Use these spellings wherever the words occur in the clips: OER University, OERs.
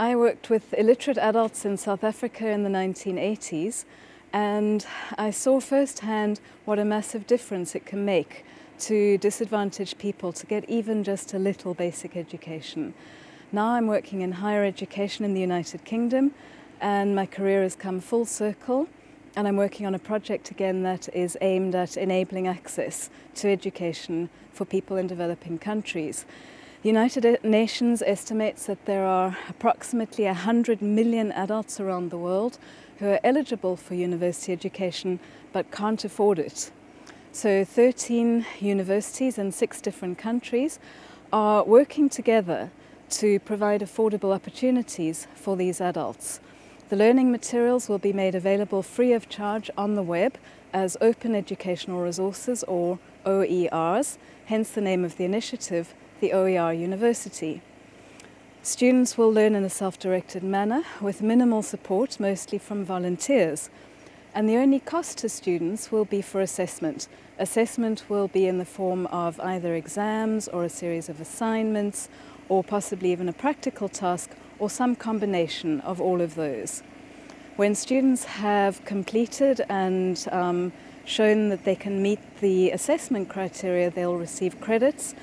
I worked with illiterate adults in South Africa in the 1980s, and I saw firsthand what a massive difference it can make to disadvantaged people to get even just a little basic education. Now I'm working in higher education in the United Kingdom, and my career has come full circle, and I'm working on a project again that is aimed at enabling access to education for people in developing countries. The United Nations estimates that there are approximately 100 million adults around the world who are eligible for university education but can't afford it. So 13 universities in 6 different countries are working together to provide affordable opportunities for these adults. The learning materials will be made available free of charge on the web as open educational resources, or OERs, hence the name of the initiative, the OER University. Students will learn in a self-directed manner with minimal support, mostly from volunteers. And the only cost to students will be for assessment. Assessment will be in the form of either exams or a series of assignments, or possibly even a practical task, or some combination of all of those. When students have completed and shown that they can meet the assessment criteria, they'll receive credits.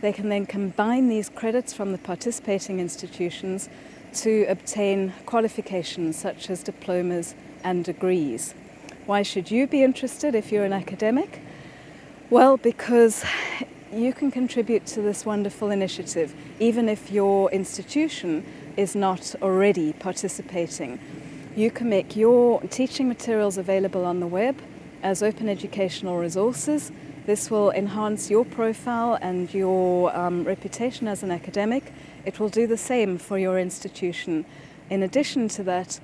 They can then combine these credits from the participating institutions to obtain qualifications such as diplomas and degrees. Why should you be interested if you're an academic? Well, because you can contribute to this wonderful initiative, even if your institution is not already participating. You can make your teaching materials available on the web as open educational resources. This will enhance your profile and your reputation as an academic. It will do the same for your institution. In addition to that,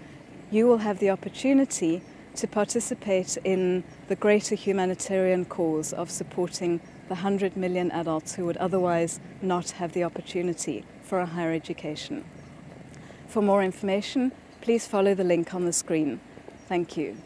you will have the opportunity to participate in the greater humanitarian cause of supporting the 100 million adults who would otherwise not have the opportunity for a higher education. For more information, please follow the link on the screen. Thank you.